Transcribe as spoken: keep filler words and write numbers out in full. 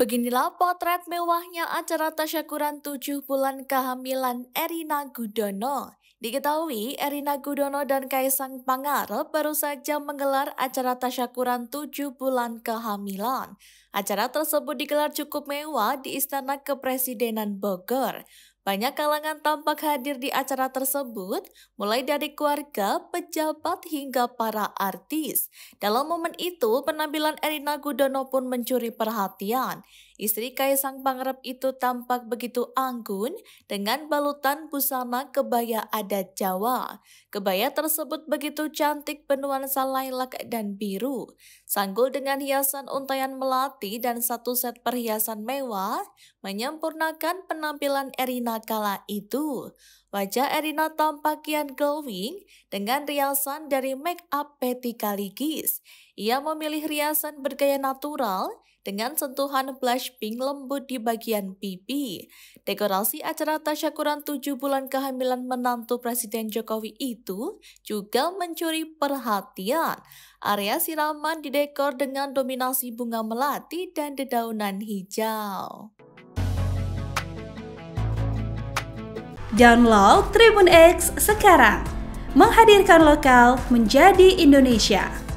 Beginilah potret mewahnya acara tasyakuran tujuh bulan kehamilan Erina Gudono. Diketahui, Erina Gudono dan Kaesang Pangarep baru saja menggelar acara tasyakuran tujuh bulan kehamilan. Acara tersebut digelar cukup mewah di Istana Kepresidenan Bogor. Banyak kalangan tampak hadir di acara tersebut, mulai dari keluarga, pejabat, hingga para artis. Dalam momen itu, penampilan Erina Gudono pun mencuri perhatian. Istri Kaesang Pangarep itu tampak begitu anggun dengan balutan busana kebaya adat Jawa. Kebaya tersebut begitu cantik bernuansa lilac dan biru. Sanggul dengan hiasan untayan melati dan satu set perhiasan mewah menyempurnakan penampilan Erina kala itu. Wajah Erina tampak kian glowing dengan riasan dari make up Petty Caligis. Ia memilih riasan bergaya natural dengan sentuhan blush pink lembut di bagian pipi. Dekorasi acara tasyakuran tujuh bulan kehamilan menantu Presiden Jokowi itu juga mencuri perhatian. Area siraman didekor dengan dominasi bunga melati dan dedaunan hijau. Download Tribun X sekarang, menghadirkan lokal menjadi Indonesia.